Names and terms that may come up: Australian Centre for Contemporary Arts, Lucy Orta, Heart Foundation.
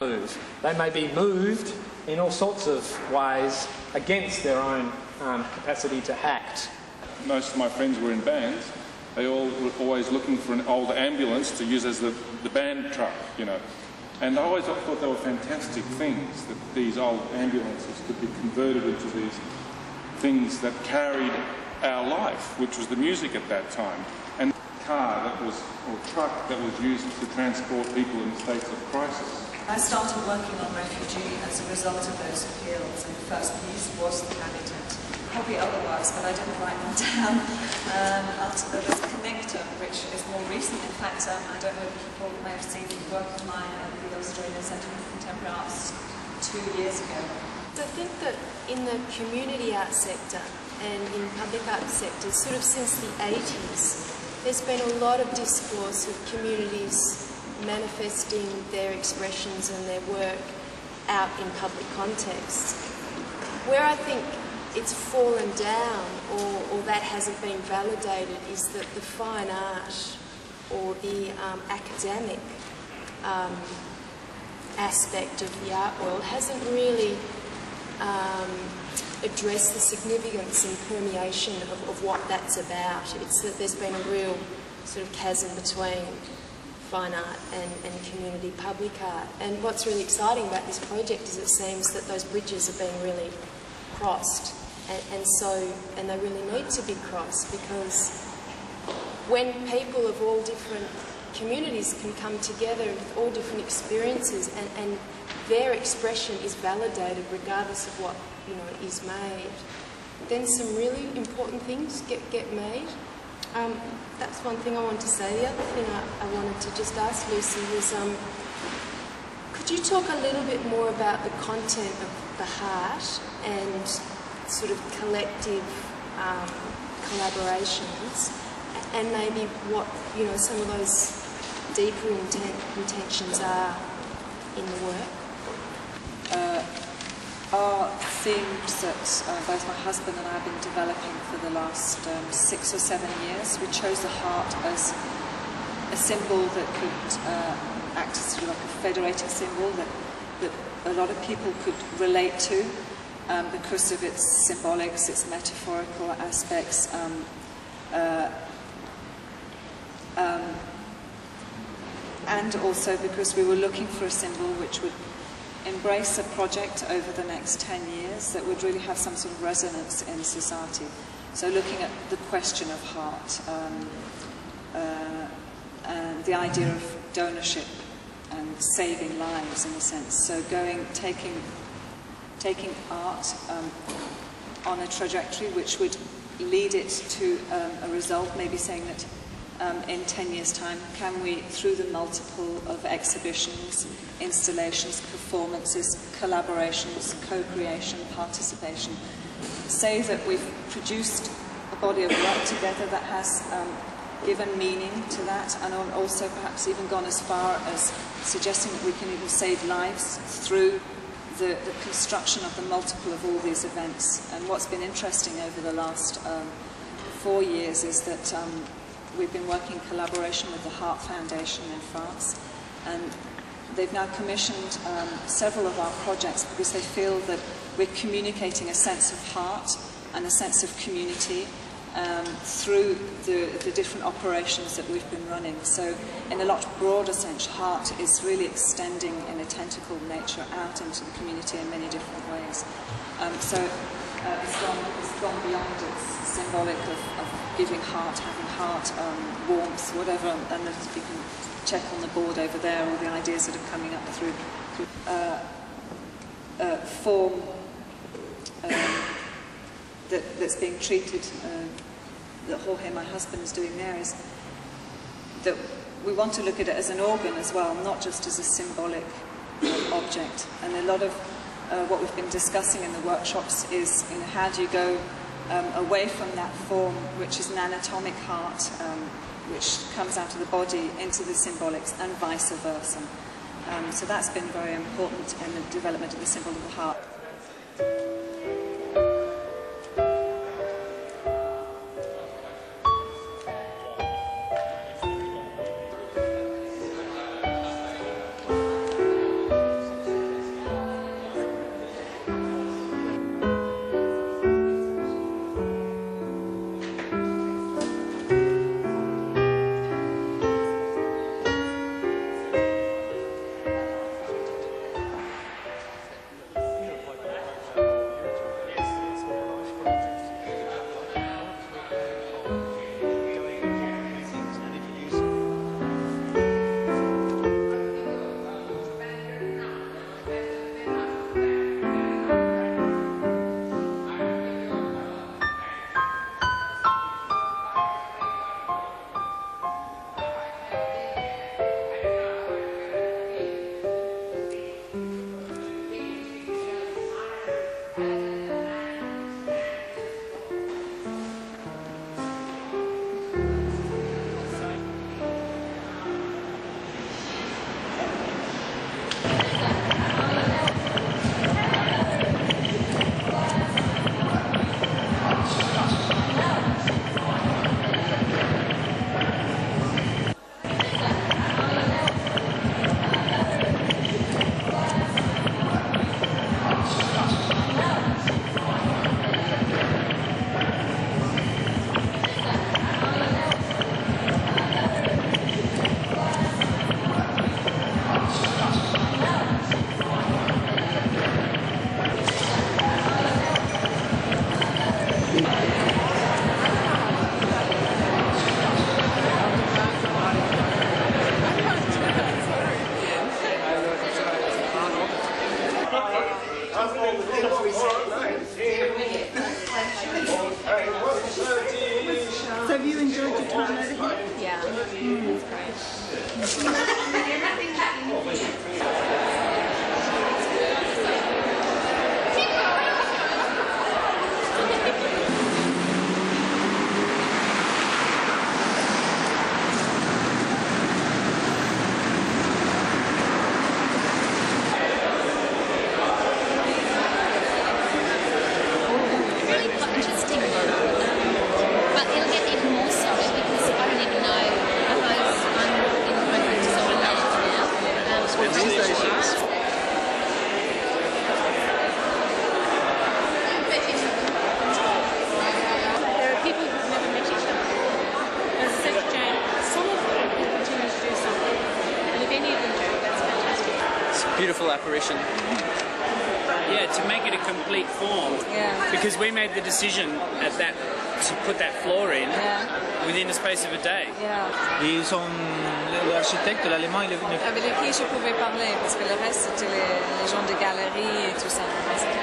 move. They may be moved in all sorts of ways against their own capacity to act. Most of my friends were in bands. They all were always looking for an old ambulance to use as the band truck, you know. And I always thought they were fantastic things, that these old ambulances could be converted into these things that carried our life, which was the music at that time. And the car that was, or truck that was used to transport people in states of crisis. I started working on Refugee as a result of those appeals, and the first piece was The Habitant. Probably otherwise, but I didn't write them down. There was Connector, which is more recent. In fact, I don't know if people may have seen the work of mine at the Australian Centre for Contemporary Arts 2 years ago. I think that in the community art sector and in public art sectors, sort of since the 80s, there's been a lot of discourse of communities manifesting their expressions and their work out in public contexts. Where I think it's fallen down or that hasn't been validated is that the fine art or the academic aspect of the art world hasn't really addressed the significance and permeation of what that's about. It's that there's been a real sort of chasm between fine art and community public art. And what's really exciting about this project is it seems that those bridges are being really crossed. And they really need to be crossed, because when people of all different communities can come together with all different experiences and their expression is validated regardless of what, you know, is made, then some really important things get made. That's one thing I wanted to say. The other thing I wanted to just ask Lucy was, could you talk a little bit more about the content of The Heart and sort of collective collaborations, and maybe what, you know, some of those deeper intentions are in the work? Are themes that both my husband and I have been developing for the last 6 or 7 years. We chose the heart as a symbol that could act as sort of like a federating symbol that a lot of people could relate to because of its symbolics, its metaphorical aspects. And also because we were looking for a symbol which would embrace a project over the next 10 years that would really have some sort of resonance in society. So looking at the question of heart, and the idea of donorship and saving lives in a sense. So taking art on a trajectory which would lead it to a result, maybe saying that in 10 years' time, can we, through the multiple of exhibitions, installations, performances, collaborations, co-creation, participation, say that we've produced a body of work together that has given meaning to that, and also perhaps even gone as far as suggesting that we can even save lives through the construction of the multiple of all these events. And what's been interesting over the last 4 years is that we've been working in collaboration with the Heart Foundation in France, and they've now commissioned several of our projects because they feel that we're communicating a sense of heart and a sense of community through the different operations that we've been running. So in a lot broader sense, heart is really extending in a tentacle nature out into the community in many different ways. It's gone beyond its symbolic of giving heart, having heart, warmth, whatever, and you can check on the board over there all the ideas that are coming up through form that's being treated, that Jorge, my husband, is doing there, is that we want to look at it as an organ as well, not just as a symbolic object. And a lot of what we've been discussing in the workshops is, you know, how do you go away from that form, which is an anatomic heart, which comes out of the body into the symbolics, and vice versa. So that's been very important in the development of the symbol of the heart. beautiful apparition. Yeah, to make it a complete form. Yeah. Because we made the decision at that to put that floor in within the space of a day. Yeah. Ils sont l'architecte allemand. Avec qui je pouvais parler parce que le reste c'était les gens de galerie et tout ça.